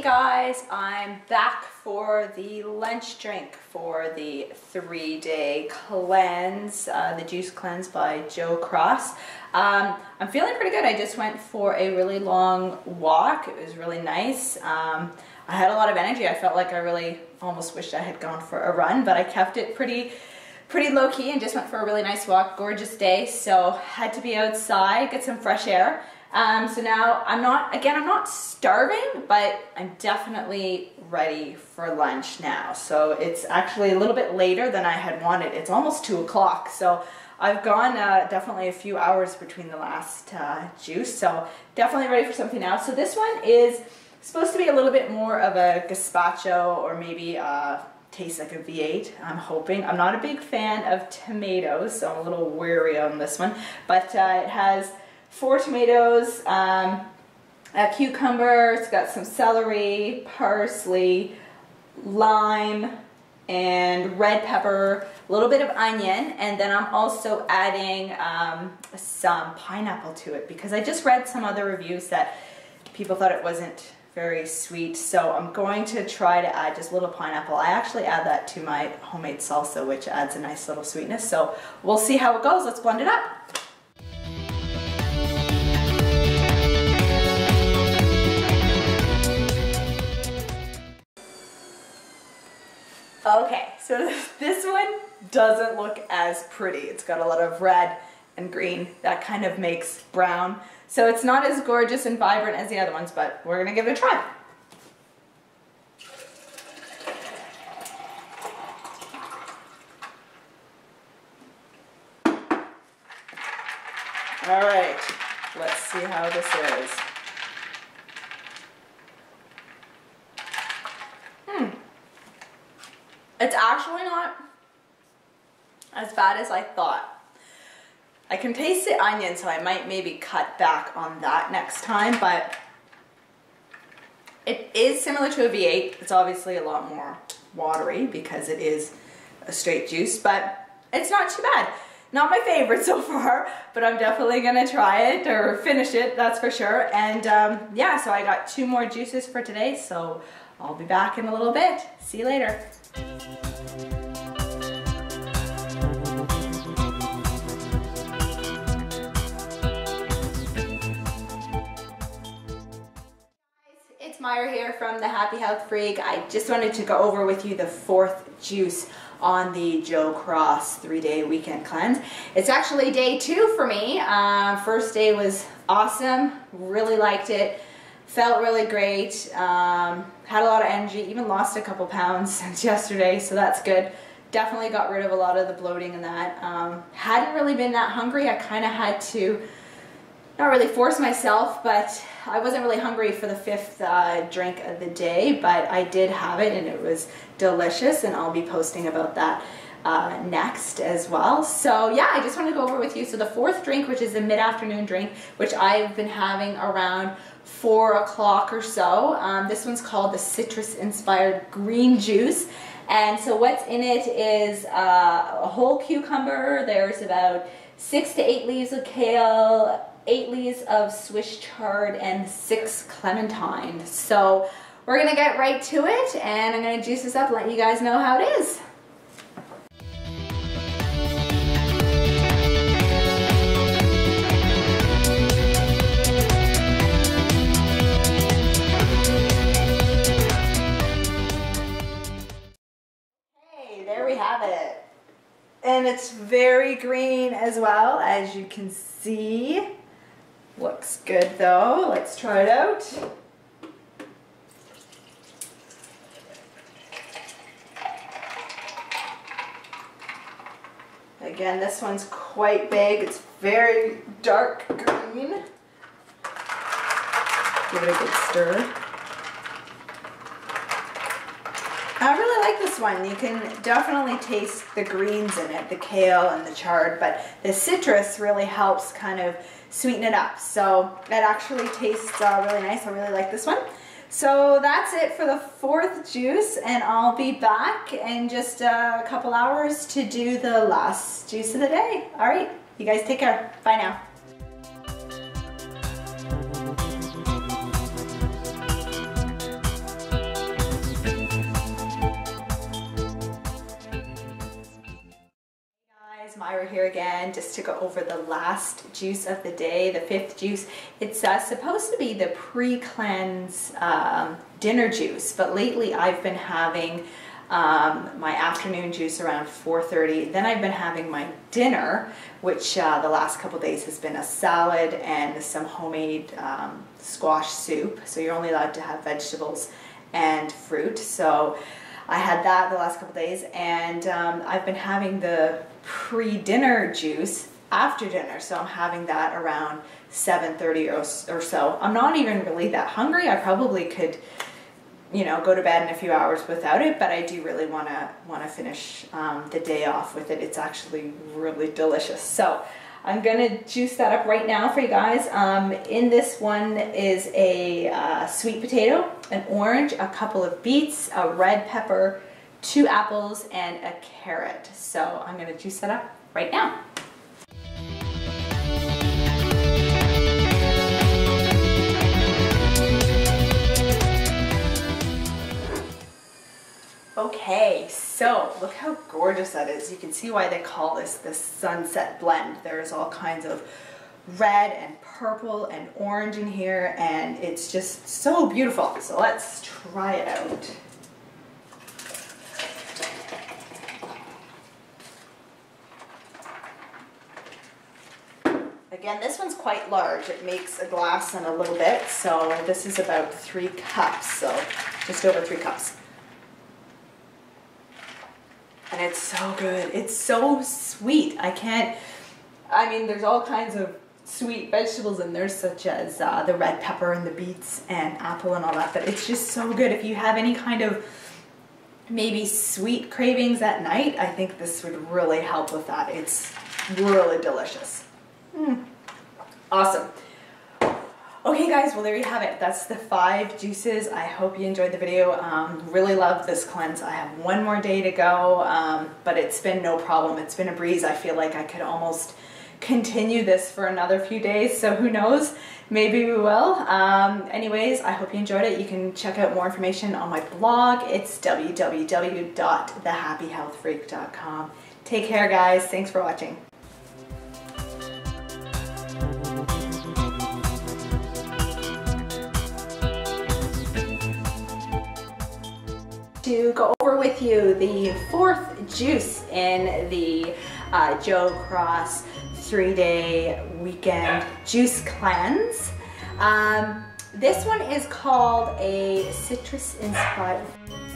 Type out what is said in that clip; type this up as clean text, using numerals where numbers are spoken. Hey guys, I'm back for the lunch drink for the 3-day cleanse, the juice cleanse by Joe Cross. I'm feeling pretty good. I just went for a really long walk. It was really nice. I had a lot of energy. I felt like I really almost wished I had gone for a run, but I kept it pretty low key and just went for a really nice walk. Gorgeous day, so had to be outside, get some fresh air. So now I'm not starving, but I'm definitely ready for lunch now. So it's actually a little bit later than I had wanted. It's almost 2 o'clock. So I've gone definitely a few hours between the last juice. So definitely ready for something now. So this one is supposed to be a little bit more of a gazpacho, or maybe tastes like a V8, I'm hoping. I'm not a big fan of tomatoes, so I'm a little wary on this one, but it has 4 tomatoes, a cucumber, it's got some celery, parsley, lime, and red pepper, a little bit of onion, and then I'm also adding some pineapple to it, because I just read some other reviews that people thought it wasn't very sweet, so I'm going to try to add just a little pineapple. I actually add that to my homemade salsa, which adds a nice little sweetness, so we'll see how it goes. Let's blend it up. Okay, so this one doesn't look as pretty. It's got a lot of red and green. That kind of makes brown. So it's not as gorgeous and vibrant as the other ones, but we're gonna give it a try. All right, let's see how this is. It's actually not as bad as I thought. I can taste the onion, so I might maybe cut back on that next time, but it is similar to a V8. It's obviously a lot more watery because it is a straight juice, but it's not too bad. Not my favorite so far, but I'm definitely gonna try it or finish it, that's for sure. And yeah, so I got 2 more juices for today, so I'll be back in a little bit. See you later. It's Myra here from the Happy Health Freak. I just wanted to go over with you the 4th juice on the Joe Cross 3-day weekend cleanse. It's actually day 2 for me. First day was awesome, really liked it. Felt really great, had a lot of energy, even lost a couple pounds since yesterday, so that's good. Definitely got rid of a lot of the bloating and that. Hadn't really been that hungry. I kind of had to not really force myself, but I wasn't really hungry for the 5th drink of the day, but I did have it and it was delicious, and I'll be posting about that next as well. So yeah, I just want to go over with you. So the 4th drink, which is the mid-afternoon drink, which I've been having around 4 o'clock or so. This one's called the citrus inspired green juice. And so what's in it is a whole cucumber. There's about 6 to 8 leaves of kale, 8 leaves of Swiss chard, and 6 clementines. So we're gonna get right to it, and I'm gonna juice this up and let you guys know how it is. It and it's very green as well, as you can see. Looks good though. Let's try it out. Again, this one's quite big. It's very dark green. Give it a good stir. I really like this one. You can definitely taste the greens in it, the kale and the chard, but the citrus really helps kind of sweeten it up. So it actually tastes really nice. I really like this one. So that's it for the 4th juice, and I'll be back in just a couple hours to do the last juice of the day. All right, you guys take care. Bye now. Myra here again, just to go over the last juice of the day, the fifth juice. It's supposed to be the pre-cleanse dinner juice, but lately I've been having my afternoon juice around 4:30. Then I've been having my dinner, which the last couple days has been a salad and some homemade squash soup. So you're only allowed to have vegetables and fruit. So I had that the last couple days, and I've been having the pre-dinner juice after dinner, so I'm having that around 7:30 or so. I'm not even really that hungry. I probably could, you know, go to bed in a few hours without it, but I do really want to finish the day off with it. It's actually really delicious. So I'm gonna juice that up right now for you guys. In this one is a sweet potato, an orange, a couple of beets, a red pepper, 2 apples, and a carrot. So I'm gonna juice that up right now. Okay, so look how gorgeous that is. You can see why they call this the sunset blend. There's all kinds of red and purple and orange in here, and it's just so beautiful. So let's try it out. Again, this one's quite large. It makes a glass and a little bit, so this is about 3 cups, so just over 3 cups. And it's so good. It's so sweet. I mean, there's all kinds of sweet vegetables in there, such as the red pepper and the beets and apple and all that, but it's just so good. If you have any kind of maybe sweet cravings at night, I think this would really help with that. It's really delicious. Awesome. Okay guys, well there you have it. That's the 5 juices. I hope you enjoyed the video. Really love this cleanse. I have one more day to go, but it's been no problem. It's been a breeze. I feel like I could almost continue this for another few days, so who knows? Maybe we will. Anyways, I hope you enjoyed it. You can check out more information on my blog. It's www.thehappyhealthfreak.com. Take care guys. Thanks for watching. To go over with you the 4th juice in the Joe Cross 3-day weekend juice cleanse. This one is called a citrus inspired.